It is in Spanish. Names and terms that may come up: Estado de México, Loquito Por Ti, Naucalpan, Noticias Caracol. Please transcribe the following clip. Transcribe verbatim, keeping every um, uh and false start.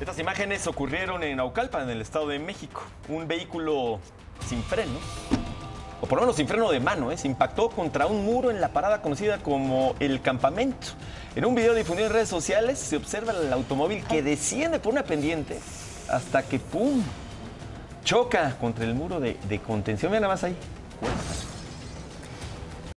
Estas imágenes ocurrieron en Naucalpan, en el Estado de México. Un vehículo sin freno, o por lo menos sin freno de mano, ¿eh? se impactó contra un muro en la parada conocida como El Campamento. En un video difundido en redes sociales se observa el automóvil que desciende por una pendiente hasta que, ¡pum!, choca contra el muro de, de contención. Vean nada más ahí.